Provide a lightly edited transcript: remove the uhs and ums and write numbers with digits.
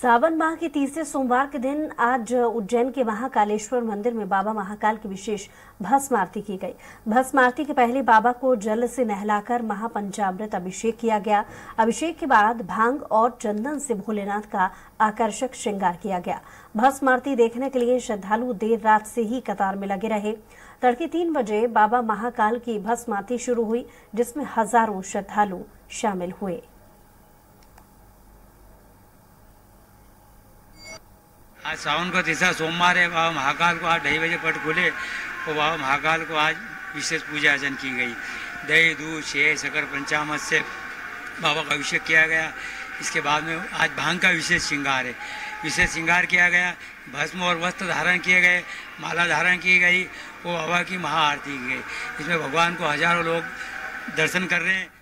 सावन माह के तीसरे सोमवार के दिन आज उज्जैन के महाकालेश्वर मंदिर में बाबा महाकाल की विशेष भस्मार्ती की गई। भस्मार्ती के पहले बाबा को जल से नहलाकर महापंचामृत अभिषेक किया गया। अभिषेक के बाद भांग और चंदन से भोलेनाथ का आकर्षक श्रृंगार किया गया। भस्मार्ती देखने के लिए श्रद्धालु देर रात से ही कतार में लगे रहे। तड़के 3 बजे बाबा महाकाल की भस्मार्ती शुरू हुई, जिसमें हजारों श्रद्धालु शामिल हुए। आज सावन का तीसरा सोमवार है। बाबा महाकाल को आज 2:30 बजे पट खुले और बाबा महाकाल को आज विशेष पूजा अर्चन की गई। दही, दूध, शहद, शक्कर, पंचामृत से बाबा का अभिषेक किया गया। इसके बाद में आज भांग का विशेष श्रृंगार है, विशेष श्रृंगार किया गया। भस्म और वस्त्र धारण किए गए, माला धारण की गई और बाबा की महाआरती की गई। इसमें भगवान को हजारों लोग दर्शन कर रहे हैं।